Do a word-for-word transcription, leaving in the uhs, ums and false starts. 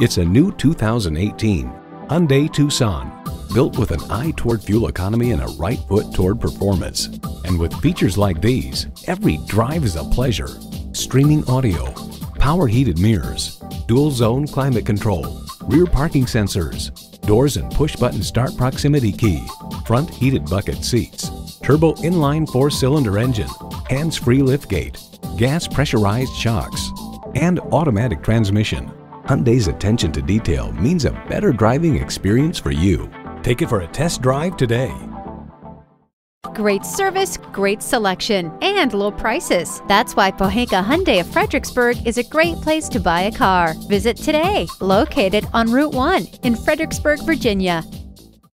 It's a new two thousand eighteen Hyundai Tucson, built with an eye toward fuel economy and a right foot toward performance. And with features like these, every drive is a pleasure. Streaming audio, power heated mirrors, dual zone climate control, rear parking sensors, doors and push button start proximity key, front heated bucket seats, turbo inline four cylinder engine, hands-free liftgate, gas pressurized shocks, and automatic transmission. Hyundai's attention to detail means a better driving experience for you. Take it for a test drive today. Great service, great selection, and low prices. That's why Pohanka Hyundai of Fredericksburg is a great place to buy a car. Visit today, located on Route one in Fredericksburg, Virginia.